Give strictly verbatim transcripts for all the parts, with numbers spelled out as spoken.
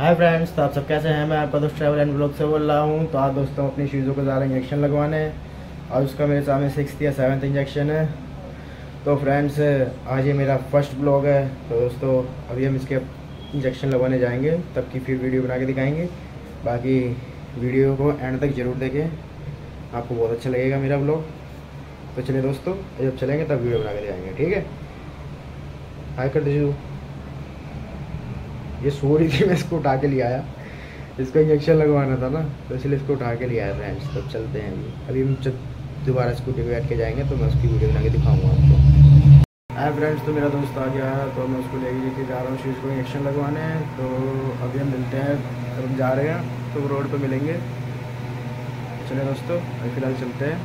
Hi friends, तो आप सब कैसे हैं। मैं आपका दोस्त ट्रैवल एंड ब्लॉग से बोल रहा हूँ। तो आप दोस्तों अपनी शीज़ू को ज़्यादा इंजेक्शन लगवाने हैं और उसका मेरे सामने सिक्स्थ या सेवन्थ इंजेक्शन है। तो फ्रेंड्स आज ये मेरा फर्स्ट ब्लॉग है। तो दोस्तों अभी हम इसके इंजेक्शन लगवाने जाएंगे, तब की फिर वीडियो बना के दिखाएँगे। बाकी वीडियो को एंड तक ज़रूर देखें, आपको बहुत अच्छा लगेगा मेरा ब्लॉग। तो चलिए दोस्तों, जब चलेंगे तब वीडियो बना के दिखाएँगे, ठीक है। हाय कर दीजिए। ये सो रही थी, मैं इसको उठा के ले आया। इसको इंजेक्शन लगवाना था ना, तो इसलिए इसको उठा के ले आया फ्रेंड्स। तब तो चलते हैं अभी अभी हम जब दोबारा स्कूटी पे बैठ के जाएंगे तो मैं उसकी वीडियो बना के दिखाऊंगा आपको। हाय फ्रेंड्स, तो मेरा दोस्त आ गया है, तो मैं उसको ले लेके जा रहा हूँ शीज़ को इंजेक्शन लगवाने। तो अभी हम मिलते हैं, जब हम जा रहे हैं तो रोड पर मिलेंगे। चले दोस्तों, अभी फिलहाल चलते हैं।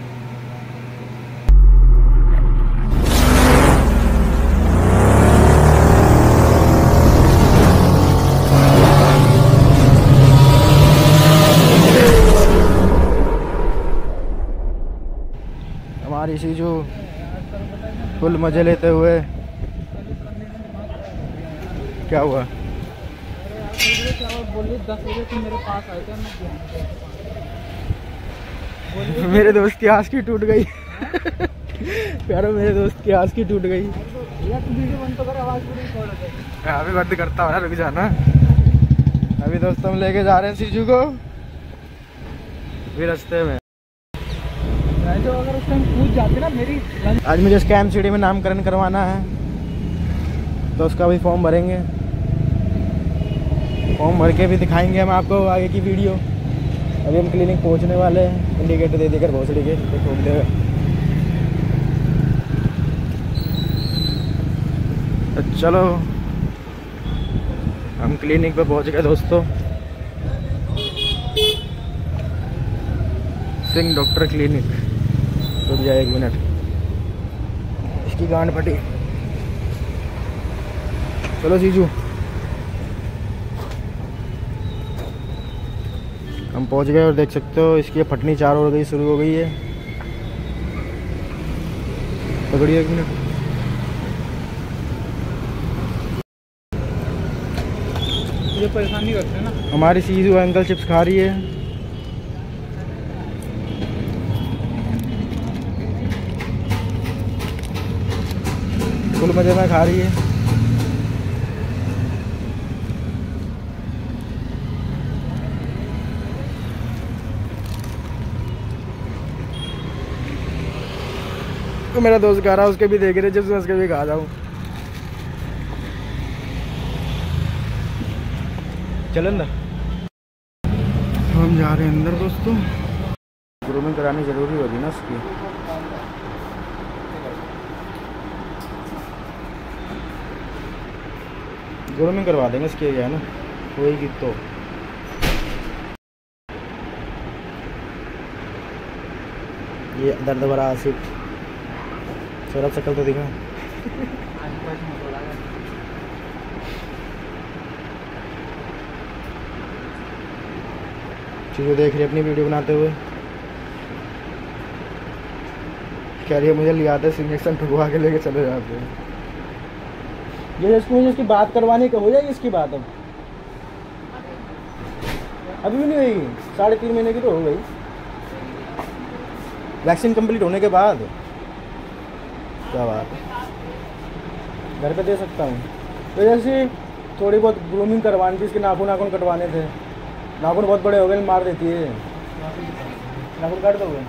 हमारी शीज़ू फुल मजे लेते हुए, क्या हुआ मेरे दोस्त की आँख की टूट गई प्यारो मेरे दोस्त की आँख की टूट गई। अभी बंद करता हूँ ना, रुक जाना। अभी दोस्त हम लेके जा रहे हैं शीज़ू को, अभी रास्ते में। तो अगर उस टाइम पूछ जाते ना मेरी, आज मुझे इसका एम सी डी में नामकरण करवाना है, तो उसका भी फॉर्म भरेंगे। फॉर्म भर के भी दिखाएंगे हम आपको आगे की वीडियो। अभी हम क्लिनिक पहुंचने वाले हैं। इंडिकेटर दे देकर भोसड़ी के तो ठोक देगा। तो चलो हम क्लिनिक पे पहुंच गए दोस्तों। Singh doctor clinic. रुक जाए एक मिनट, इसकी गांड फटी। चलो शीज़ू, हम पहुंच गए और देख सकते हो इसकी फटनी चार हो गई, शुरू हो गई है। पकड़िए एक मिनट। ये परेशानी करते हैं ना। हमारी शीज़ू एंकल चिप्स खा रही है। मजे में खा रही है। तो मेरा दोस्त खा रहा है, उसके भी देख रहे, जब मैं उसके भी खा जाऊं। चलो ना, हम जा रहे हैं अंदर दोस्तों। ग्रूमिंग करानी जरूरी होगी ना उसकी। ग्रूमिंग करवा देंगे इसके, है ना, होएगी तो। ये दर्द भरा आसिफ सौरभ शक्ल तो दिखा चीज़ों देख रही अपनी वीडियो बनाते हुए, कह रही है मुझे ले आते इंजेक्शन ठुकवा के लेके चले जाते हैं। ये स्कूल इसकी बात करवाने का हो जाएगी इसकी बात। अब अभी भी नहीं हुई, साढ़े तीन महीने की तो हो गई। वैक्सीन कंप्लीट होने के बाद क्या बात, घर पे दे सकता हूँ। तो जैसे थोड़ी बहुत ग्रूमिंग करवानी थी, इसके नाखून नाखून कटवाने थे। नाखून बहुत बड़े हो गए, मार देती है। नाखून काट दोगे?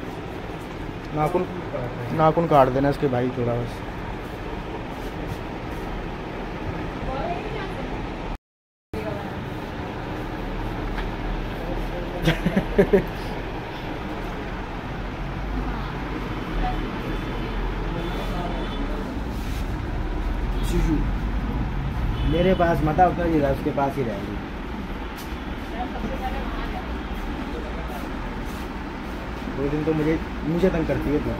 नाखून नाखून काट देना इसके भाई थोड़ा बस। शीज़ू मेरे पास मत आओ, उतना ही रहा, उसके पास ही रहेगी। दो दिन तो मुझे मुझे तंग करती है तू।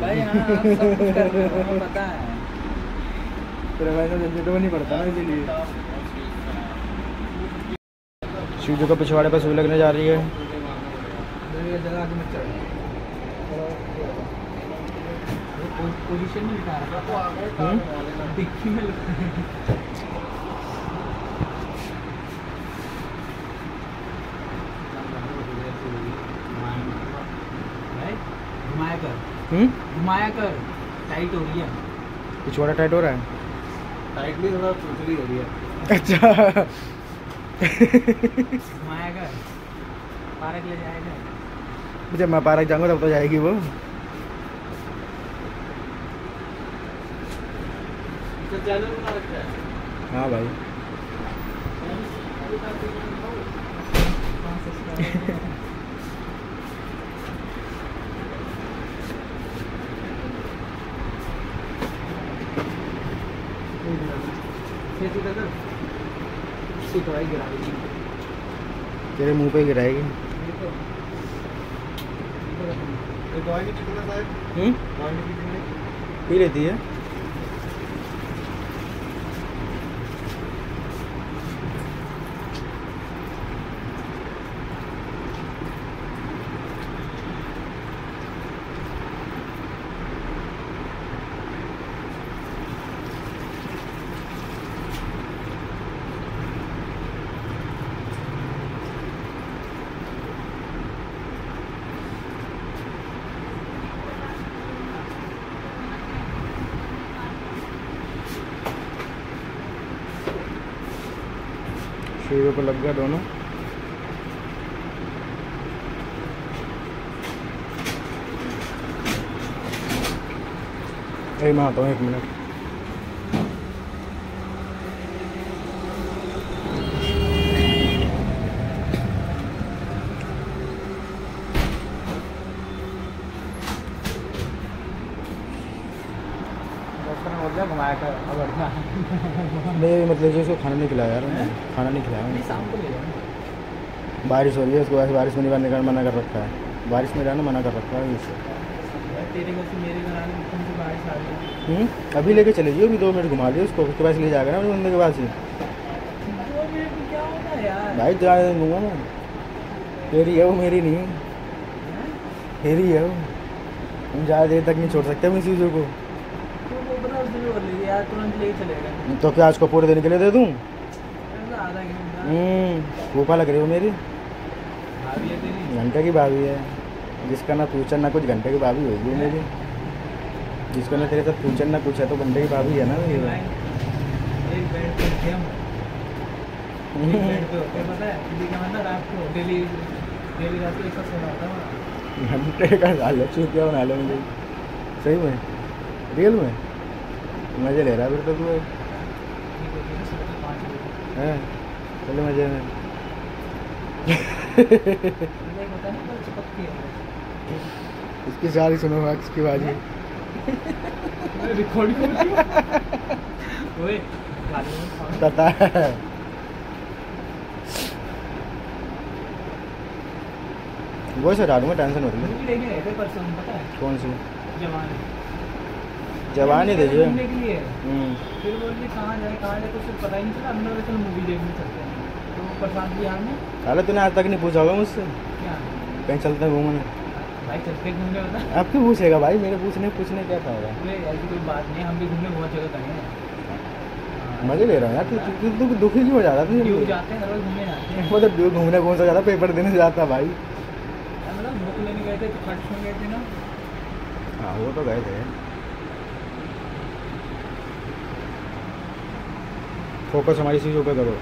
भाई हाँ, सब कुछ कर रहे हो, पता है तेरे भाई को झंझट नहीं पड़ता ना, इसीलिए। शीज़ू का पिछवाड़े पर सुई लगने जा रही है। ये जगह मत चढ़ पोजीशन नहीं उठा रहा तो आगे का डिक्की में घुमाया कर घुमाया कर टाइट हो रही है। कुछ बड़ा टाइट हो रहा है। टाइट भी थोड़ा चुचली हो रही है। अच्छा घुमाएगा पार्क ले जाएगा। मुझे मैं पार्क जाऊंगा तब तो जाएगी वो। तो चैनल बना रखा है। हाँ भाई तेरे मुंह पे गिराएगी। पी लेती है शेरू को लग गया दोनों। अरे मैं आता हूँ एक मिनट। घुमाया कर अगर नहीं मतलब जो उसको खाना नहीं खिलाया यार। खाना नहीं खिलाया। शाम को ले जाना। बारिश हो रही है उसको। ऐसे बारिश में निकालने का मना कर रखा है। बारिश में जाना मना कर रखा है इससे। तेरे घर से मेरे घर आने में बारिश आ रही है। अभी लेके चले जाइए। अभी दो मिनट घुमा दिए उसको। उसके पास ले जाकर ना बंदे के पास ही भाई जा दूंगा मैं। तेरी है वो मेरी नहीं। तेरी है वो। हम ज़्यादा देर तक नहीं छोड़ सकते हम इस चीज़ों को। तो क्या आज को पूरे देने के लिए दे दूँ? भूखा लग रही हो मेरी। घंटे की भाभी है जिसका ना फ्यूचर ना कुछ। घंटे की भाभी होगी मेरी जिसका ना तेरे साथ फ्यूचर ना कुछ है। तो घंटे की भाभी है ना मेरी। घंटे का डालो चुपिया बना लो मुझे। सही में रियल में मज़े ले रहा है फिर तो तू। हैं चलो मज़े में। इसकी सारी सुनो मार्क्स की बाजी। पता है वो से डालूंगा। टेंशन होती है। कौन सी जवानी दे जो घूमने के लिए। फिर बोल रही कहाँ जाए कहाँ जाए कुछ पता ही नहीं चला। हमने वैसे मूवी देखने चलते हैं तो प्रशांत भी आने। अरे तूने आज तक नहीं पूछा होगा मुझसे क्या कहीं चलते घूमने। भाई चलते घूमने होता अब क्यों पूछेगा भाई। मेरे पूछने पूछने क्या था होगा। ऐसी कोई बात नहीं। हम भी घूमने बहुत जगह गए हैं। मज़े ले रहा हूँ यार। दुखी क्यों हो जाता है तू। जाते हैं घूमने जाते हैं। मतलब ड्यू घूमने कौन सा जाता। पेपर देने से जाता भाई। मतलब बुक लेने गए थे खर्च में गए थे ना। हाँ वो तो गए थे। फोकस हमारी चीज़ों पे करो।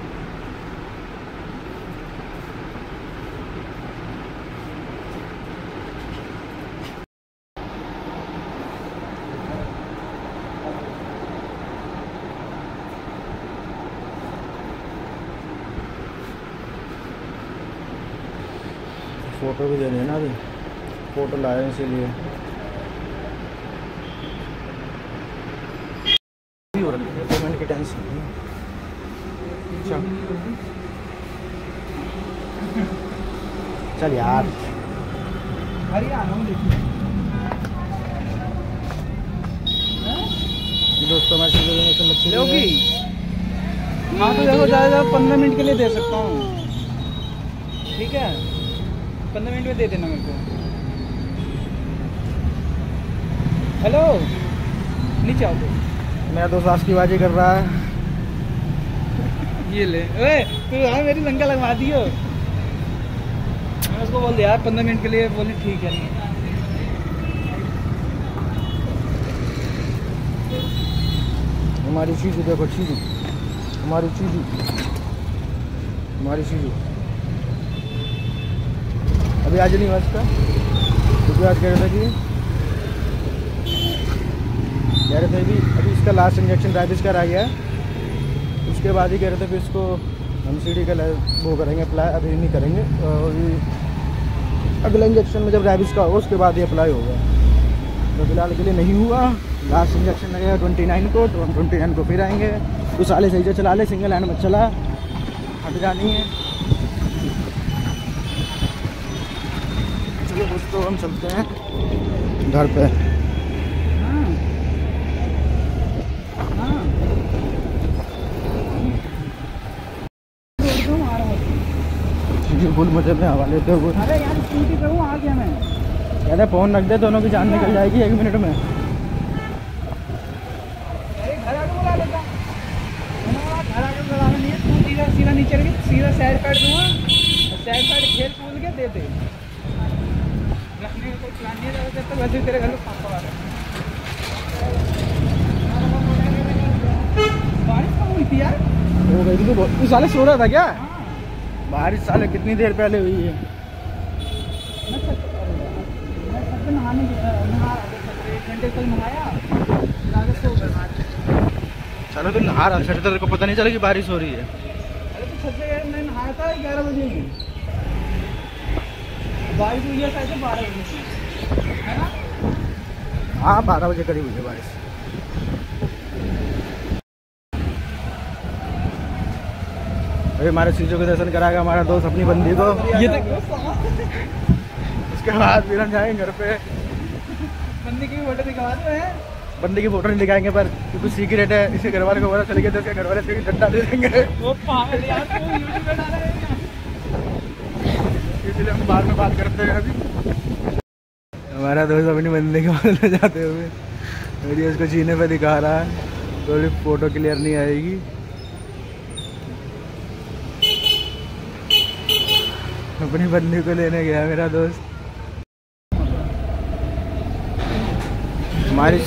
फोटो भी देनी है ना। अभी फोटो लाए इसीलिए पेमेंट की टेंशन है। चल यार दोस्तों मैं लोगी। हाँ तो देखो ज़्यादा ज़्यादा पंद्रह मिनट के लिए दे सकता हूँ। ठीक है। पंद्रह मिनट में दे देना मेरे को। हेलो, नीचे आओ। मेरा दोस्त आशिकबाजी कर रहा है। ये ले, ओए तू हाँ मेरी लंका लगवा दियो। मैं उसको बोल दिया यार पंद्रह मिनट के लिए, बोली ठीक है। हमारी शीजू देखो, शीजू हमारी शीजू हमारी शीजू अभी आज नहीं बस का क्योंकि आज कह रहे थे कि कह रहे थे भी अभी इसका लास्ट इंजेक्शन डायबिटीज का रह गया है, उसके बाद ही कह रहे थे कि इसको हम सीढ़ी का वो करेंगे अप्लाई, अभी नहीं करेंगे। अगला इंजेक्शन में जब डायबिटीज का होगा उसके बाद ही अप्लाई होगा, तो फिलहाल के लिए नहीं हुआ। लास्ट इंजेक्शन लगेगा उनतीस को, तो हम उनतीस को फिर आएंगे। तो साले सही से चला ले, सिंगल हैंड मत चला, हट जानी है। चलो दोस्तों हम चलते हैं घर पे। हाँ। हाँ। भूल मजे में हवा लेते हो। अरे यार स्कूटी पे हूँ, आ गया मैं। अरे फोन रख दे, दोनों की जान निकल जाएगी एक मिनट में। सीधा नीचे सीधा सैर काट दूंगा, सैर काट खेल कूद के दे दे। रखने का कोई प्लान नहीं रहा जब तक, वैसे तेरे घर में पापा आ रहे। बारिश कब हुई थी यार? हो गई थी, तो तू साले सो रहा था क्या? बारिश साले कितनी देर पहले हुई है। नहाने एक घंटे कल नहाया। चलो तो नहा रहा छठ, तेरे को पता नहीं चला कि बारिश हो रही है। मैं नहाया था ग्यारह बजे ही, बारिश हुई है शायद बारह बजे, है ना? हाँ बारह बजे करीब हुई है बारिश। अभी हमारे शीजू के दर्शन कराएगा हमारा दोस्त अपनी बंदी को, ये उसके बाद फिर हम जाएंगे घर पे। बंदी की फोटो दिखा दो। बंदे की फोटो नहीं दिखाएंगे पर, क्योंकि सीक्रेट है, इसे घर वाले को पता चल गया तो इसके घर वाले से डंडा दे देंगे। इसलिए हम बाद में बात करते हैं। अभी हमारा दोस्त अपनी बंदे के बारे में जाते हुए वीडियो उसको जीने पे दिखा रहा है, थोड़ी फोटो क्लियर नहीं आएगी। अपनी बंदी को लेने गया मेरा दोस्त। हमारी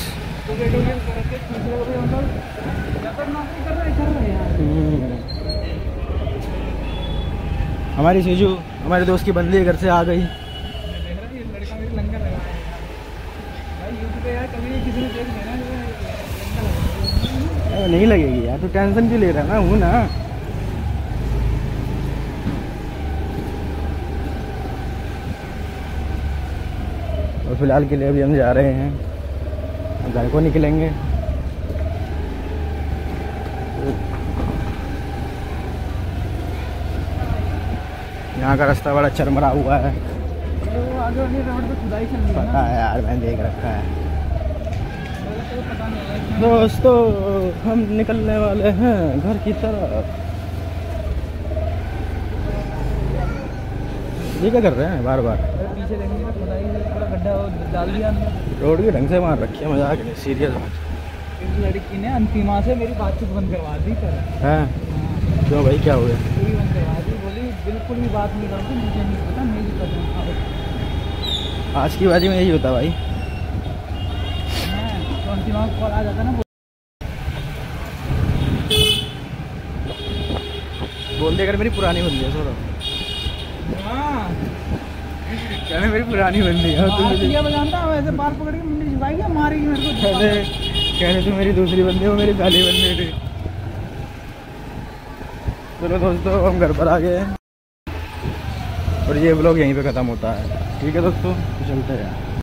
हमारी शीजू हमारे दोस्त की बंदी घर से आ गई। नहीं लगेगी यार, तू टेंशन क्यों ले रहा है? ना हूँ ना, और फिलहाल के लिए अभी हम जा रहे हैं, घर को निकलेंगे। यहाँ का रास्ता बड़ा चरमरा हुआ है, पता है यार, मैंने देख रखा है। दोस्तों हम निकलने वाले हैं घर की तरफ। ये क्या कर रहे हैं बार बार? पीछे रोड के ढंग से मार रखी है, मजाक नहीं, सीरियस बात। इस लड़की ने अंतिमा से मेरी बातचीत बंद करवा दी सर। हैं क्यों भाई, क्या हुआ? पूरी बंद करवा दी, बोली बिल्कुल भी बात नहीं करती, मुझे नहीं पता, मेरी पता। आज की बाजी में यही होता भाई, तो अंतिमा को कॉल आ जाता ना, बोल देकर मेरी पुरानी बंदी है सर। कहने मेरी पुरानी बंदी है, ऐसे बाल पकड़ के मुंडी छिपाएगी, मारेगी मेरे को। कहने तो मेरी दूसरी बंदी है, वो मेरी पहली बंदी थी। चलो दोस्तों हम घर पर आ गए हैं और ये ब्लॉग यहीं पे ख़त्म होता है। ठीक है दोस्तों, चलते हैं।